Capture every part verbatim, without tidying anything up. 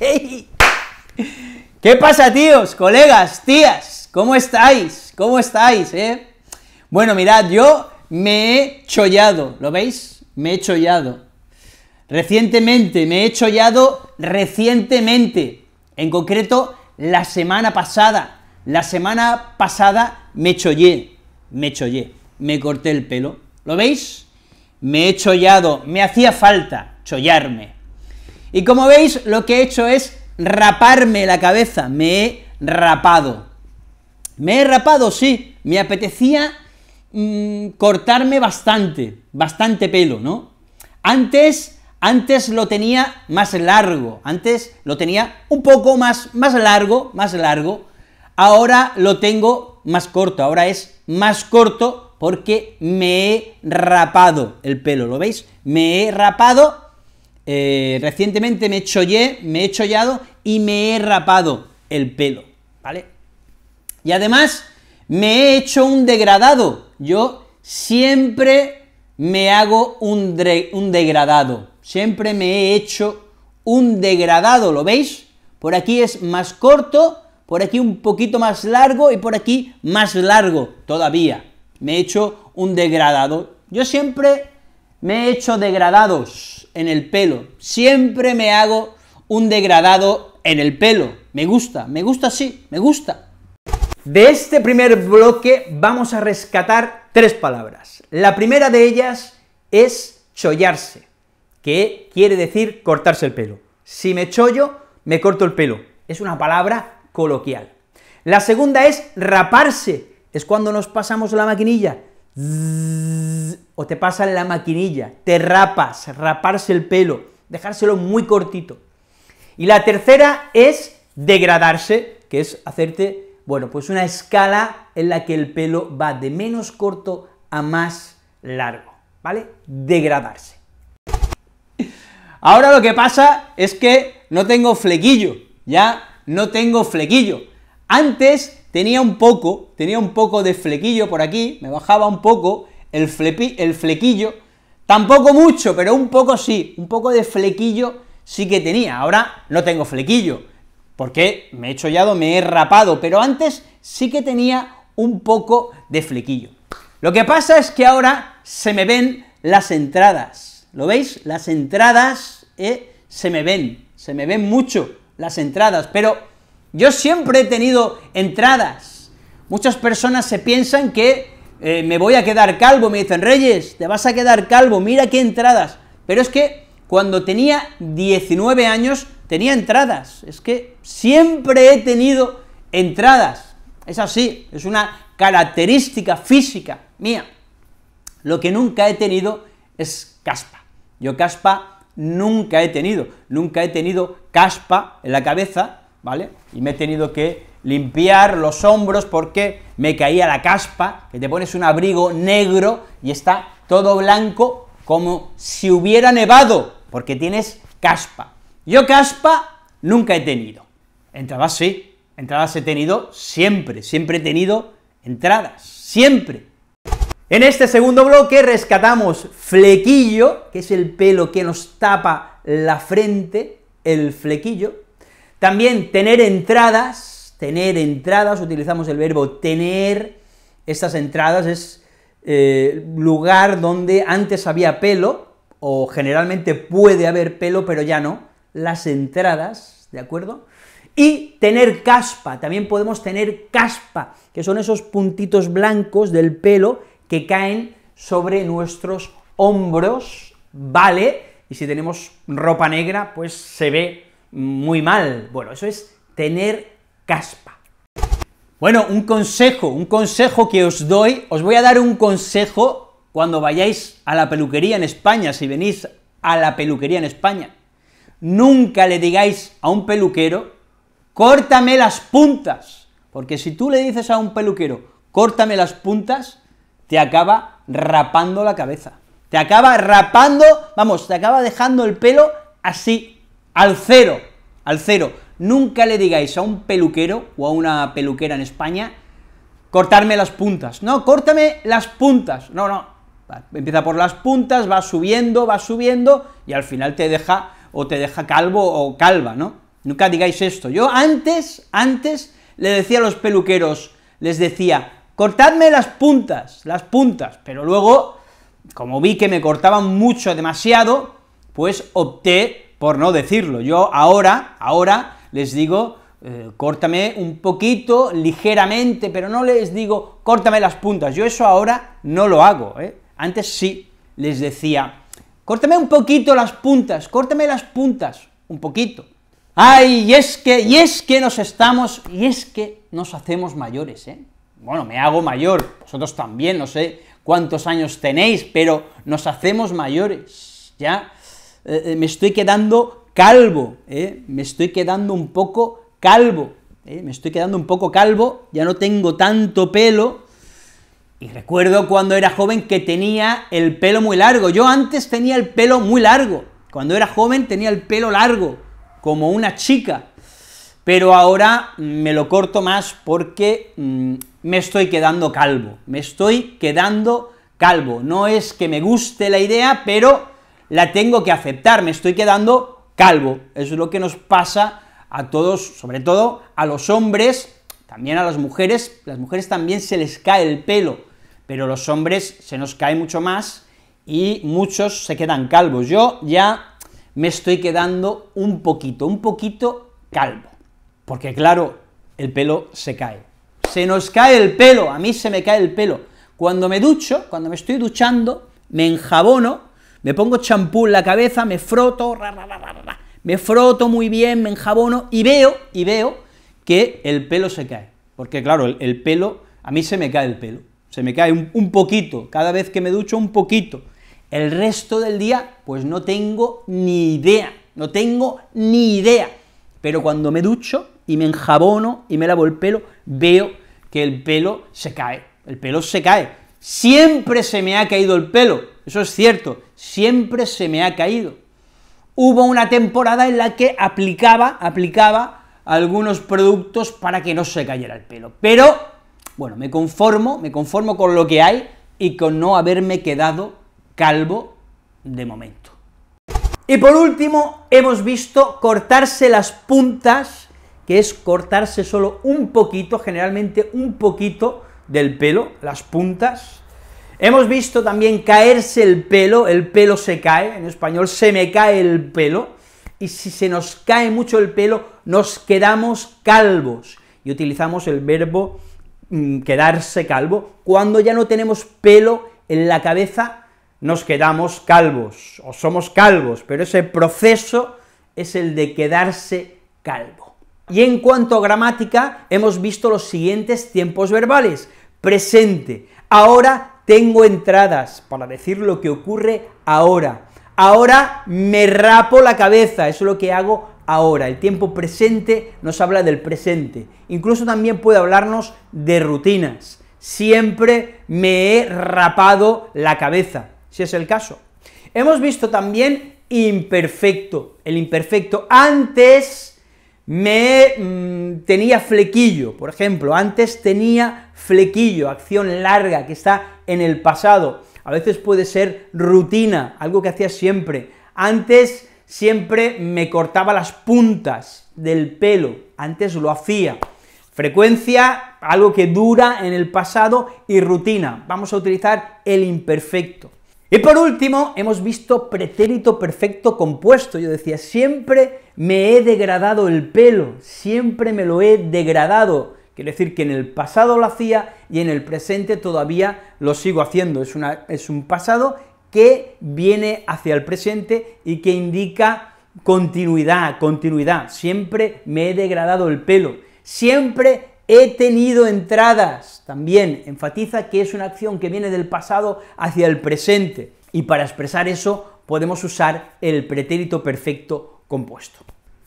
¡Hey! ¿Qué pasa, tíos, colegas, tías? ¿Cómo estáis? ¿Cómo estáis, eh? Bueno, mirad, yo me he chollado, ¿lo veis? Me he chollado. Recientemente, me he chollado recientemente. En concreto, la semana pasada. La semana pasada me chollé, me chollé, me corté el pelo. ¿Lo veis? Me he chollado, me hacía falta chollarme. Y como veis, lo que he hecho es raparme la cabeza, me he rapado. Me he rapado, sí, me apetecía mmm, cortarme bastante, bastante pelo, ¿no? Antes, antes lo tenía más largo, antes lo tenía un poco más, más largo, más largo, ahora lo tengo más corto, ahora es más corto porque me he rapado el pelo, ¿lo veis? Me he rapado. Eh, recientemente me chollé, me he chollado y me he rapado el pelo, ¿vale? Y además me he hecho un degradado, yo siempre me hago un, un degradado, siempre me he hecho un degradado, ¿lo veis? Por aquí es más corto, por aquí un poquito más largo y por aquí más largo todavía, me he hecho un degradado, yo siempre me he hecho degradados en el pelo, siempre me hago un degradado en el pelo, me gusta, me gusta así, me gusta. De este primer bloque vamos a rescatar tres palabras. La primera de ellas es chollarse, que quiere decir cortarse el pelo. Si me chollo, me corto el pelo, es una palabra coloquial. La segunda es raparse, es cuando nos pasamos la maquinilla, zzz, o te pasa la maquinilla, te rapas, raparse el pelo, dejárselo muy cortito. Y la tercera es degradarse, que es hacerte, bueno, pues una escala en la que el pelo va de menos corto a más largo, ¿vale? Degradarse. Ahora lo que pasa es que no tengo flequillo, ya no tengo flequillo. Antes tenía un poco, tenía un poco de flequillo por aquí, me bajaba un poco el, flepi, el flequillo, tampoco mucho, pero un poco sí, un poco de flequillo sí que tenía, ahora no tengo flequillo, porque me he chollado, me he rapado, pero antes sí que tenía un poco de flequillo. Lo que pasa es que ahora se me ven las entradas, ¿lo veis? Las entradas, eh, se me ven, se me ven mucho las entradas, pero yo siempre he tenido entradas. Muchas personas se piensan que eh, me voy a quedar calvo, me dicen, Reyes, te vas a quedar calvo, mira qué entradas. Pero es que cuando tenía diecinueve años tenía entradas, es que siempre he tenido entradas. Es así, es una característica física mía. Lo que nunca he tenido es caspa. Yo caspa nunca he tenido, nunca he tenido caspa en la cabeza, ¿vale? Y me he tenido que limpiar los hombros porque me caía la caspa, que te pones un abrigo negro y está todo blanco como si hubiera nevado, porque tienes caspa. Yo caspa nunca he tenido. Entradas sí, entradas he tenido siempre, siempre he tenido entradas, siempre. En este segundo bloque rescatamos flequillo, que es el pelo que nos tapa la frente, el flequillo. También tener entradas, tener entradas, utilizamos el verbo tener, estas entradas es eh, lugar donde antes había pelo, o generalmente puede haber pelo, pero ya no, las entradas, ¿de acuerdo? Y tener caspa, también podemos tener caspa, que son esos puntitos blancos del pelo que caen sobre nuestros hombros, ¿vale? Y si tenemos ropa negra, pues se ve muy mal. Bueno, eso es tener caspa. Bueno, un consejo, un consejo que os doy, os voy a dar un consejo cuando vayáis a la peluquería en España, si venís a la peluquería en España. Nunca le digáis a un peluquero, córtame las puntas, porque si tú le dices a un peluquero, córtame las puntas, te acaba rapando la cabeza, te acaba rapando, vamos, te acaba dejando el pelo así, al cero, al cero. Nunca le digáis a un peluquero o a una peluquera en España, cortarme las puntas, no, córtame las puntas, no, no, empieza por las puntas, va subiendo, va subiendo, y al final te deja, o te deja calvo o calva, ¿no? Nunca digáis esto. Yo antes, antes, le decía a los peluqueros, les decía, cortadme las puntas, las puntas, pero luego, como vi que me cortaban mucho, demasiado, pues opté por no decirlo. Yo ahora, ahora, les digo, eh, córtame un poquito, ligeramente, pero no les digo, córtame las puntas. Yo eso ahora no lo hago, ¿eh? Antes sí les decía, córtame un poquito las puntas, córtame las puntas, un poquito. Ay, y es que, y es que nos estamos, y es que nos hacemos mayores, ¿eh? Bueno, me hago mayor, vosotros también, no sé cuántos años tenéis, pero nos hacemos mayores, ya eh, me estoy quedando calvo, ¿eh? me estoy quedando un poco calvo, ¿eh? me estoy quedando un poco calvo, ya no tengo tanto pelo, y recuerdo cuando era joven que tenía el pelo muy largo. Yo antes tenía el pelo muy largo, cuando era joven tenía el pelo largo, como una chica, pero ahora me lo corto más porque mmm, me estoy quedando calvo, me estoy quedando calvo, no es que me guste la idea, pero la tengo que aceptar, me estoy quedando calvo, eso es lo que nos pasa a todos, sobre todo a los hombres, también a las mujeres, las mujeres también se les cae el pelo, pero los hombres se nos cae mucho más y muchos se quedan calvos. Yo ya me estoy quedando un poquito, un poquito calvo. Porque claro, el pelo se cae, se nos cae el pelo, a mí se me cae el pelo. Cuando me ducho, cuando me estoy duchando, me enjabono, me pongo champú en la cabeza, me froto, ra, ra, ra, ra, ra, me froto muy bien, me enjabono, y veo, y veo que el pelo se cae, porque claro, el, el pelo, a mí se me cae el pelo, se me cae un, un poquito, cada vez que me ducho un poquito. El resto del día, pues no tengo ni idea, no tengo ni idea, pero cuando me ducho, y me enjabono, y me lavo el pelo, veo que el pelo se cae, el pelo se cae. Siempre se me ha caído el pelo, eso es cierto, siempre se me ha caído. Hubo una temporada en la que aplicaba, aplicaba algunos productos para que no se cayera el pelo, pero, bueno, me conformo, me conformo con lo que hay y con no haberme quedado calvo de momento. Y por último, hemos visto cortarse las puntas, que es cortarse solo un poquito, generalmente un poquito del pelo, las puntas. Hemos visto también caerse el pelo, el pelo se cae, en español se me cae el pelo, y si se nos cae mucho el pelo, nos quedamos calvos, y utilizamos el verbo mmm, quedarse calvo. Cuando ya no tenemos pelo en la cabeza, nos quedamos calvos, o somos calvos, pero ese proceso es el de quedarse calvo. Y en cuanto a gramática, hemos visto los siguientes tiempos verbales. Presente, ahora tengo entradas, para decir lo que ocurre ahora. Ahora me rapo la cabeza, eso es lo que hago ahora. El tiempo presente nos habla del presente. Incluso también puede hablarnos de rutinas. Siempre me he rapado la cabeza, si es el caso. Hemos visto también imperfecto, el imperfecto antes, me mmm, tenía flequillo, por ejemplo, antes tenía flequillo, acción larga, que está en el pasado, a veces puede ser rutina, algo que hacía siempre, antes siempre me cortaba las puntas del pelo, antes lo hacía, frecuencia, algo que dura en el pasado, y rutina, vamos a utilizar el imperfecto. Y por último, hemos visto pretérito perfecto compuesto, yo decía, siempre me he degradado el pelo, siempre me lo he degradado, quiere decir que en el pasado lo hacía y en el presente todavía lo sigo haciendo, es, una, es un pasado que viene hacia el presente y que indica continuidad, continuidad, siempre me he degradado el pelo, siempre he tenido entradas, también enfatiza que es una acción que viene del pasado hacia el presente, y para expresar eso podemos usar el pretérito perfecto compuesto.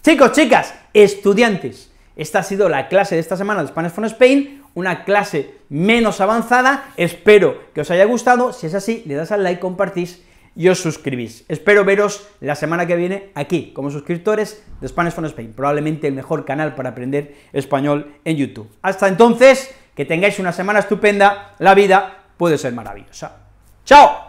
Chicos, chicas, estudiantes, esta ha sido la clase de esta semana de Spanish from Spain, una clase menos avanzada, espero que os haya gustado, si es así, le das al like, compartís y os suscribís. Espero veros la semana que viene aquí, como suscriptores de Spanish from Spain, probablemente el mejor canal para aprender español en YouTube. Hasta entonces, que tengáis una semana estupenda, la vida puede ser maravillosa. ¡Chao!